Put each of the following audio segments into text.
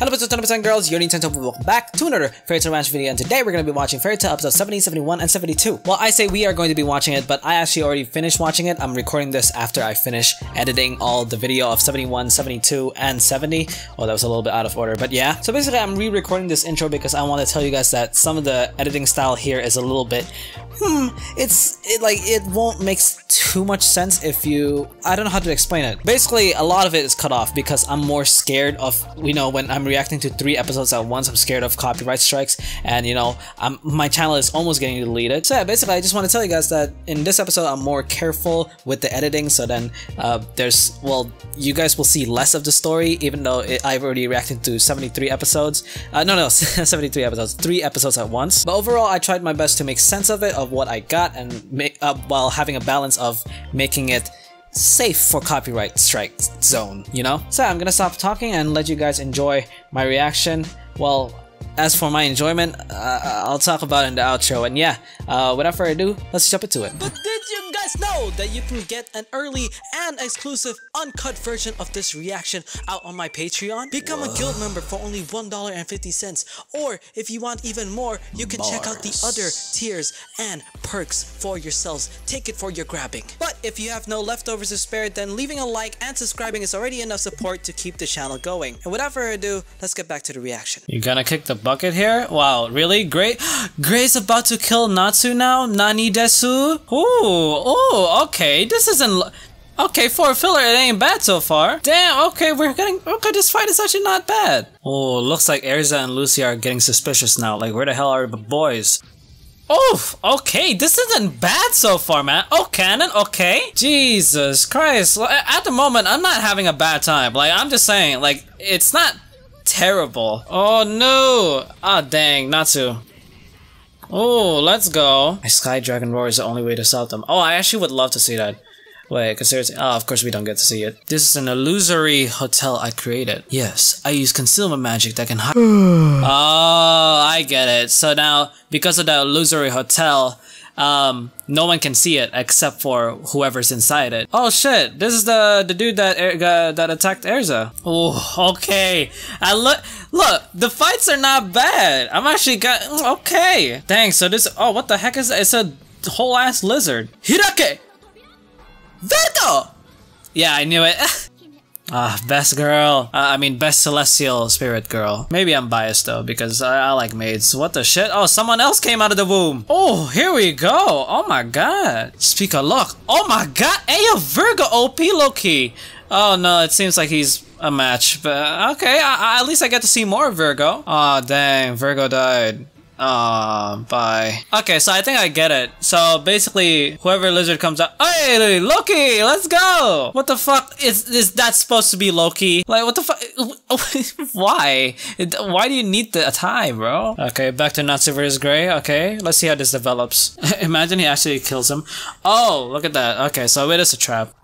Hello, what's up, 100% girls? You're the intent of welcome back to another Fairy Tail Ranch video, and today we're going to be watching Fairy Tail episodes 70, 71, and 72. Well, I say we are going to be watching it, but I actually already finished watching it. I'm recording this after I finish editing all the video of 71, 72, and 70. Oh, that was a little bit out of order, but yeah. So basically, I'm re-recording this intro because I want to tell you guys that some of the editing style here is a little bit, it won't make too much sense if you, I don't know how to explain it. Basically, a lot of it is cut off because I'm more scared of, you know, when I'm reacting to 3 episodes at once, I'm scared of copyright strikes, and you know, my channel is almost getting deleted. So yeah, basically I just want to tell you guys that in this episode I'm more careful with the editing, so then you guys will see less of the story, even though I've already reacted to 3 episodes at once. But overall I tried my best to make sense of it, of what I got, and make while having a balance of making it safe for copyright strike zone, you know? So I'm gonna stop talking and let you guys enjoy my reaction. Well, as for my enjoyment, I'll talk about it in the outro, and yeah, without further ado, let's jump into it. But did you guys know that you can get an early and exclusive uncut version of this reaction out on my Patreon? Become a guild member for only $1.50, or if you want even more, you can check out the other tiers and perks for yourselves. Take it for your grabbing. But if you have no leftovers to spare, then leaving a like and subscribing is already enough support to keep the channel going. And without further ado, let's get back to the reaction. You're gonna kick the bucket here? Wow, really? Great? Gray's about to kill Natsu now? Nani desu? Oh, okay. This isn't... Okay, for a filler, it ain't bad so far. Damn, okay, we're getting... Okay, this fight is actually not bad. Oh, looks like Erza and Lucy are getting suspicious now. Like, where the hell are the boys? Oh, okay, this isn't bad so far, man. Oh, canon, okay. Jesus Christ. At the moment, I'm not having a bad time. Like, I'm just saying, like, it's not... terrible. Oh no! Ah dang, Natsu. Oh, let's go. A Sky Dragon Roar is the only way to stop them. Oh, I actually would love to see that. Wait, because seriously, oh, of course we don't get to see it. This is an illusory hotel I created. Yes, I use concealment magic that can hide. Oh, I get it. So now, because of the illusory hotel, no one can see it except for whoever's inside it. Oh shit, this is the dude that attacked Erza. Oh, okay. Look, the fights are not bad. I'm actually okay. Dang, so this, oh, what the heck is that? It's a whole ass lizard. Hirake! Veto! Yeah, I knew it. Ah, best girl. Best celestial spirit girl. Maybe I'm biased though, because I like maids. What the shit? Oh, someone else came out of the womb. Oh, here we go. Oh my god. Speak of luck. Oh my god. Ayo, Virgo OP Loki. Oh no, it seems like he's a match. But okay, at least I get to see more of Virgo. Oh dang, Virgo died. Aww, bye. Okay, so I think I get it. So basically, whoever lizard comes out- Hey, Loki, let's go! What the fuck? Is that supposed to be Loki? Like, what the fuck? Why? Why do you need the tie, bro? Okay, back to Natsu vs. Gray. Okay, let's see how this develops. Imagine he actually kills him. Oh, look at that. Okay, so it is a trap.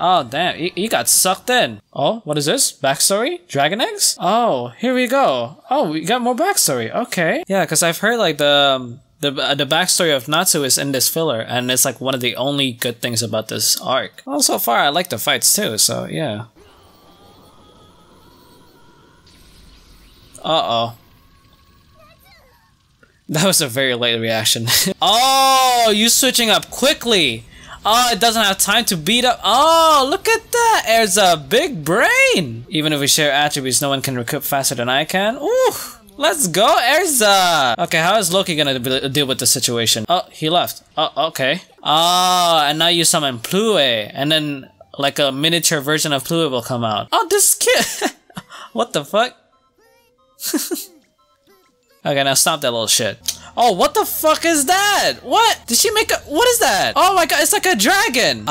Oh, damn. He got sucked in. Oh, what is this? Backstory? Dragon eggs? Oh, here we go. Oh, we got more backstory. Okay. Yeah, because I've heard, like, the backstory of Natsu is in this filler, and it's, like, one of the only good things about this arc. Well, so far, I like the fights, too, so, yeah. Uh-oh. That was a very late reaction. Oh, you switching up quickly! Oh, it doesn't have time to beat up. Oh, look at that. There's a big brain. Even if we share attributes, no one can recoup faster than I can. Ooh, let's go, Erza. Okay, how is Loki gonna deal with the situation? Oh, he left. Oh, okay. Oh, and now you summon Plue. And then, like, a miniature version of Plue will come out. Oh, this kid. What the fuck? Okay, now stop that little shit. Oh, what the fuck is that? What? Did she make a... What is that? Oh my god, it's like a dragon. Oh,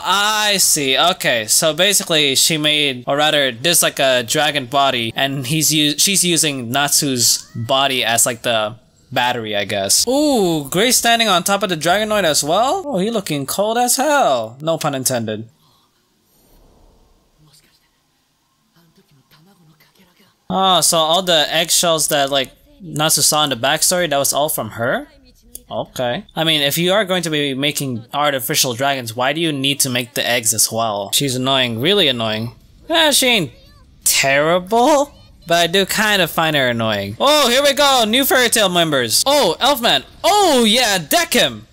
I see. Okay, so basically she made... Or rather, this like a dragon body. And she's using Natsu's body as like the battery, I guess. Ooh, Gray's standing on top of the dragonoid as well? Oh, he looking cold as hell. No pun intended. Oh, so all the eggshells that like... Natsu saw in the backstory, that was all from her? Okay. I mean, if you are going to be making artificial dragons, why do you need to make the eggs as well? She's annoying, really annoying. Eh, she ain't terrible, but I do kind of find her annoying. Oh, here we go, new Fairy Tail members. Oh, Elfman. Oh yeah, deck him.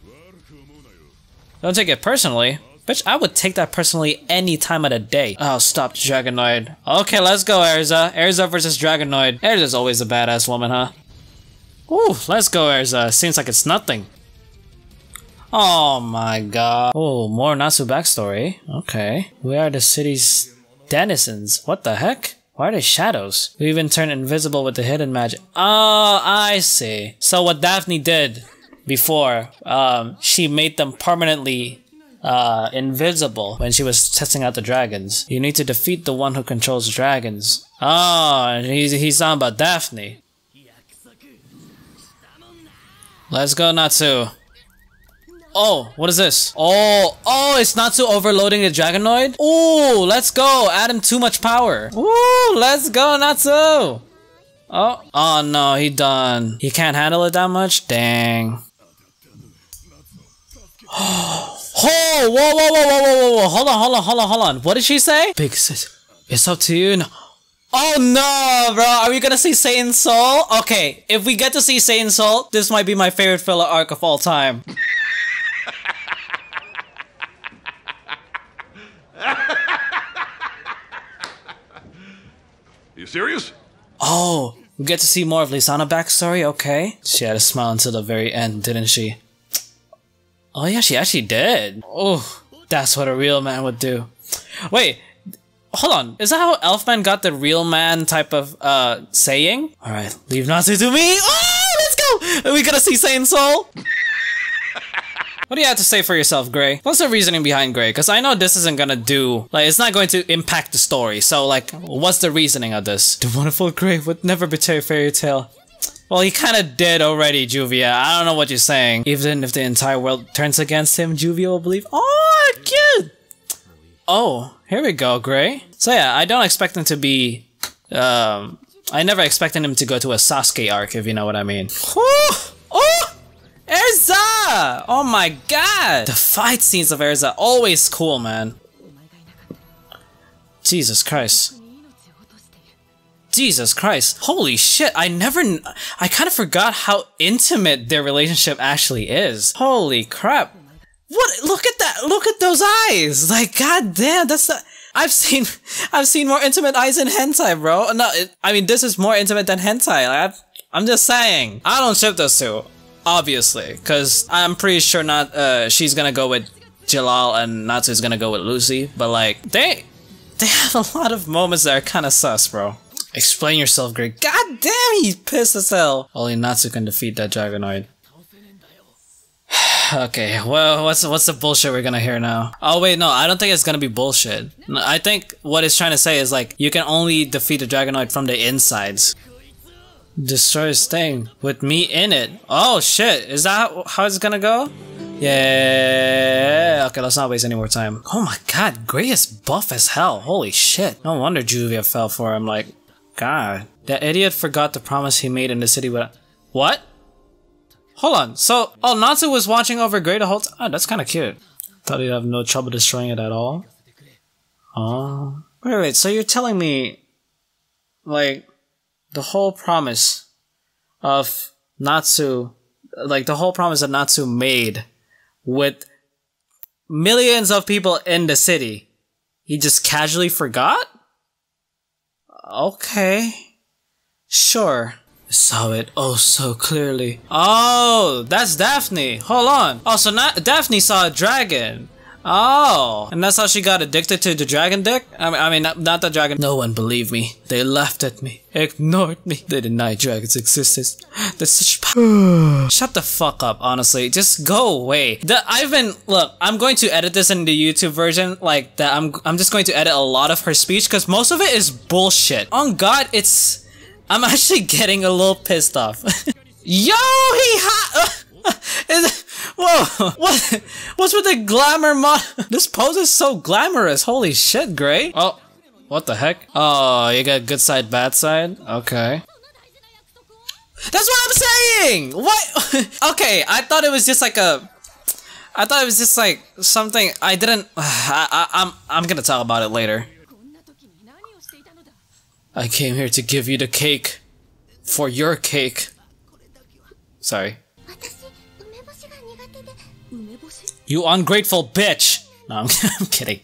Don't take it personally. Bitch, I would take that personally any time of the day. Oh, stop Dragonoid. Okay, let's go, Erza. Erza versus Dragonoid. Erza's always a badass woman, huh? Ooh, let's go, Erza. Seems like it's nothing. Oh my god. Oh, more Natsu backstory. Okay. We are the city's denizens. What the heck? Why are they shadows? We even turned invisible with the hidden magic. Oh, I see. So what Daphne did before, she made them permanently invisible when she was testing out the dragons. You need to defeat the one who controls dragons. Oh, and he's on about Daphne. Let's go, Natsu. Oh, what is this? Oh, it's Natsu overloading the Dragonoid? Ooh, let's go. Add him too much power. Ooh, let's go, Natsu. Oh no, he done. He can't handle it that much? Dang. Oh, whoa. Hold on. What did she say? Big sis, it's up to you now. Oh no, bro, are we gonna see Satan's Soul? Okay, if we get to see Satan's Soul, this might be my favorite filler arc of all time. You serious? Oh, we get to see more of Lisana's backstory, okay. She had a smile until the very end, didn't she? Oh yeah, she actually did. Oh, that's what a real man would do. Wait, hold on. Is that how Elfman got the real man type of saying? All right, leave Natsu to me. Oh, let's go. Are we gonna see Satan's Soul? What do you have to say for yourself, Gray? What's the reasoning behind Gray? Because I know this isn't gonna do, like, it's not going to impact the story. So, like, what's the reasoning of this? The wonderful Gray would never betray Fairy Tail. Well, he kind of did already, Juvia. I don't know what you're saying. Even if the entire world turns against him, Juvia will believe. Oh, cute! Oh, here we go, Gray. So yeah, I don't expect him to be... I never expected him to go to a Sasuke arc, if you know what I mean. Oh! Oh! Erza! Oh my god! The fight scenes of Erza, always cool, man. Jesus Christ. Jesus Christ, holy shit, I kind of forgot how intimate their relationship actually is. Holy crap. What? Look at that, look at those eyes! Like, goddamn, that's not... I've seen more intimate eyes in hentai, bro. No, I mean, this is more intimate than hentai. Like, I'm just saying. I don't ship those two, obviously, because I'm pretty sure not, she's gonna go with Jellal and Natsu's gonna go with Lucy, but like, they have a lot of moments that are kind of sus, bro. Explain yourself, Greg. God damn, he's pissed as hell. Only Natsu can defeat that Dragonoid. Okay, well, what's the bullshit we're gonna hear now? Oh wait, no, I don't think it's gonna be bullshit. I think what it's trying to say is like, you can only defeat the Dragonoid from the insides. Destroy his thing with me in it. Oh shit, is that how it's gonna go? Yeah, okay, let's not waste any more time. Oh my god, Grey is buff as hell, holy shit. No wonder Juvia fell for him, like... God, that idiot forgot the promise he made in the city with... What? Hold on, so... Oh, Natsu was watching over Grey the whole time? Oh, that's kinda cute. Thought he'd have no trouble destroying it at all. Oh... Wait, so you're telling me... Like... The whole promise... Of... Natsu... Like, the whole promise that Natsu made... With... Millions of people in the city... He just casually forgot? Okay, sure. I saw it oh so clearly. Oh, that's Daphne. Hold on. Oh, so Daphne saw a dragon. Oh, and that's how she got addicted to the dragon dick? I mean, not the dragon. No one believed me. They laughed at me, ignored me. They denied dragons' existence. That's such shut the fuck up, honestly. Just go away. Look, I'm going to edit this in the YouTube version, like, that I'm just going to edit a lot of her speech, because most of it is bullshit. On God, I'm actually getting a little pissed off. Yo, whoa! What's with the glamour mod? This pose is so glamorous. Holy shit, Gray. Oh, what the heck? Oh, you got good side, bad side? Okay. That's what I'm saying! What? Okay, I thought it was just like something I'm gonna talk about it later. I came here to give you the cake. For your cake. Sorry. You ungrateful bitch! No, I'm kidding.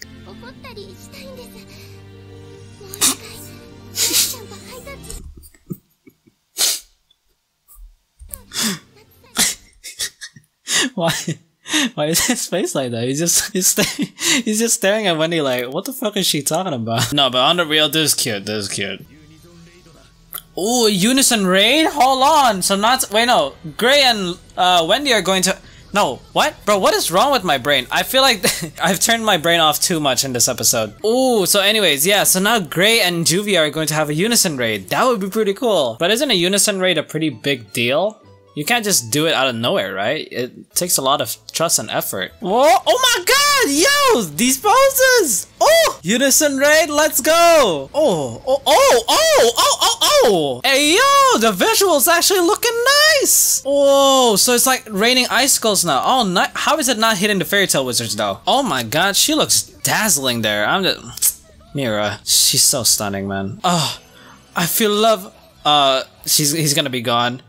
Why is his face like that? He's just staring at Wendy like, what the fuck is she talking about? No, but on the real, this is cute. This is cute. Ooh, unison raid? Hold on. So not wait, no. Gray and Wendy are going to. No, what? Bro, what is wrong with my brain? I feel like I've turned my brain off too much in this episode. Ooh, so anyways, yeah, so now Gray and Juvia are going to have a unison raid. That would be pretty cool. But isn't a unison raid a pretty big deal? You can't just do it out of nowhere, right? It takes a lot of trust and effort. Whoa, oh my god, yo, these poses! Oh! Unison raid, let's go! Oh! Hey, yo, the visuals actually looking nice! Oh, so it's like raining icicles now. Oh, how is it not hitting the Fairy Tail Wizards though? Oh my god, she looks dazzling there. I'm just... Mira, she's so stunning, man. Oh, I feel love. He's gonna be gone.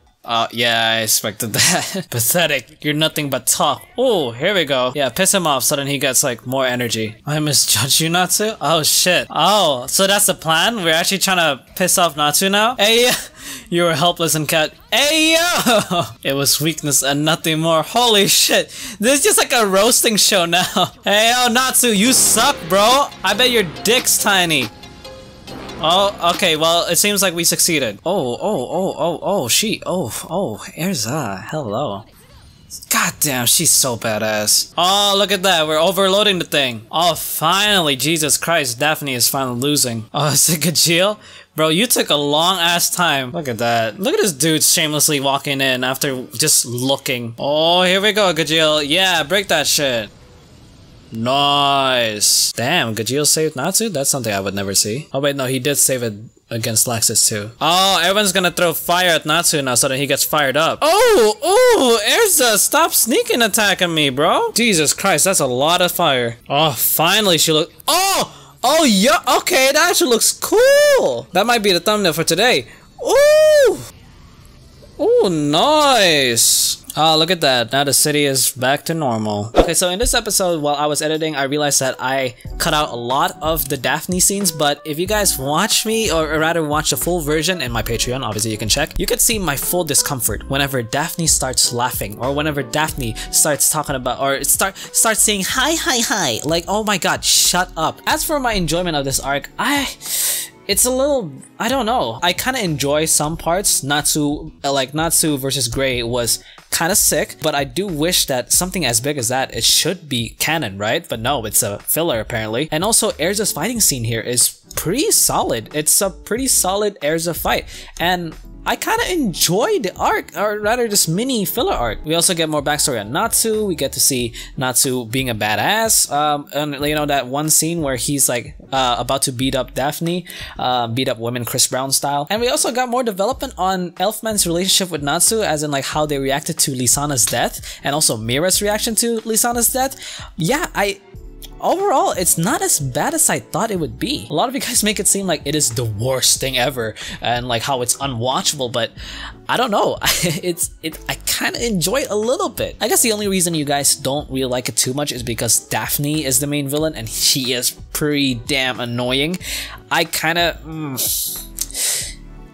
Yeah, I expected that. Pathetic, you're nothing but talk. Oh, here we go. Yeah, piss him off so then he gets like more energy. I misjudge you, Natsu? Oh shit. Oh, so that's the plan? We're actually trying to piss off Natsu now? Hey, you were helpless and cut. Hey, yo! It was weakness and nothing more. Holy shit. This is just like a roasting show now. Hey, yo, Natsu, you suck, bro. I bet your dick's tiny. Oh, okay, well, it seems like we succeeded. Erza, hello. God damn, she's so badass. Oh, look at that, we're overloading the thing. Oh, finally, Jesus Christ, Daphne is finally losing. Oh, is it Gajeel? Bro, you took a long-ass time. Look at that. Look at this dude shamelessly walking in after just looking. Oh, here we go, Gajeel. Yeah, break that shit. Nice. Damn, Gajeel saved Natsu? That's something I would never see. Oh wait, no, he did save it against Laxus too. Oh, everyone's gonna throw fire at Natsu now so that he gets fired up. Oh, Erza, stop sneaking attacking me, bro. Jesus Christ, that's a lot of fire. Oh, finally she look. Oh, yeah, okay, that actually looks cool. That might be the thumbnail for today. Oh, nice. Oh, look at that. Now the city is back to normal. Okay, so in this episode, while I was editing, I realized that I cut out a lot of the Daphne scenes, but if you guys watch me, or rather watch the full version in my Patreon, obviously you can check, you could see my full discomfort whenever Daphne starts laughing, or whenever Daphne starts talking about, or starts saying, hi, like, oh my god, shut up. As for my enjoyment of this arc, it's a little, I don't know. I kind of enjoy some parts. Natsu versus Gray was kind of sick, but I do wish that something as big as that, it should be canon, right? But no, it's a filler apparently. And also Erza's fighting scene here is pretty solid. It's a pretty solid Erza fight. And I kind of enjoyed the arc, or rather this mini filler arc. We also get more backstory on Natsu. We get to see Natsu being a badass. And you know that one scene where he's like about to beat up Daphne, beat up women Chris Brown style. And we also got more development on Elfman's relationship with Natsu, as in like how they reacted to Lisana's death and also Mira's reaction to Lisana's death. Yeah, Overall, it's not as bad as I thought it would be. A lot of you guys make it seem like it is the worst thing ever and like how it's unwatchable, but I don't know. I kind of enjoy it a little bit. I guess the only reason you guys don't really like it too much is because Daphne is the main villain and she is pretty damn annoying. I kind of...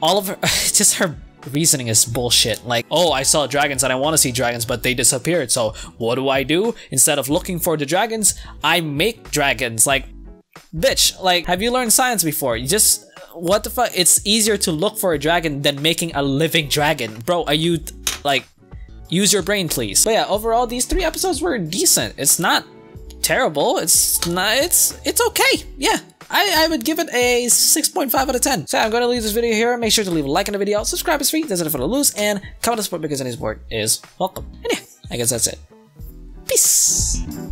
all of her... just her reasoning is bullshit. Like, oh, I saw dragons and I want to see dragons, but they disappeared. So what do? Instead of looking for the dragons, I make dragons. Like, bitch, like, have you learned science before? You just, what the fuck? It's easier to look for a dragon than making a living dragon. Bro, are you, like, use your brain, please. But yeah, overall, these three episodes were decent. It's not terrible. It's not, it's okay. Yeah. I would give it a 6.5 out of 10. So I'm going to leave this video here. Make sure to leave a like on the video. Subscribe is free. There's nothing for the loose. And comment to support because any support is welcome. And yeah, I guess that's it. Peace.